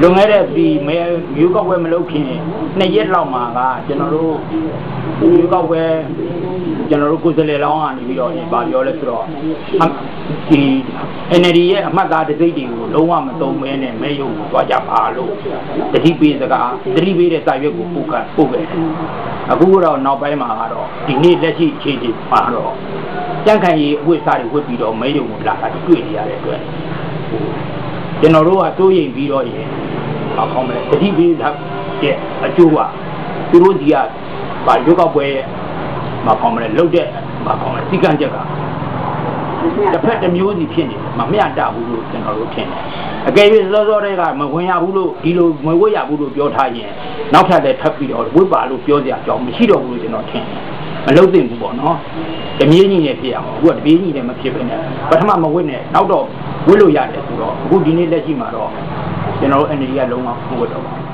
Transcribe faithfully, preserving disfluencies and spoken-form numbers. لما يجي يقوى ملوكين نجد لما جنرو يقوى جنرو كوزلي لون يقوى بابيولا سرو انري مكا تزيدي لوما مطومين ميو وجابالو تجيبي زكا تجيبي زكايو كوكا كوكا كوكا نوبي مارو تجيبي زكي تجيبي مارو تجيبي وسعي وبيدو ميو لا تجيبي جنروها توي بيروي أقوم تدي بيلها تأجوا تروديا بالجوا بوي ما قوم لودة ما قوم تيجان جا تبحث ميوزي فيني ما ميان دا بولو جنرو فيني أكيد زوجة كا ما هي بولو كيلو ما هو يا بولو بيوتاين ناقصة تكبير وبالو بيوتاين جام مشيرو بولو جنرو فيني ما لودة بولو تميني نفيا هو تبيني نما كيفنا بثما ما هو نه ناقصة ဝိလို့ရတယ်ဆိုတော့အခုဒီနေ့လက်ရှိမှာတော့ကျွန်တော်တို့ N D A လုံးဝပို့တော့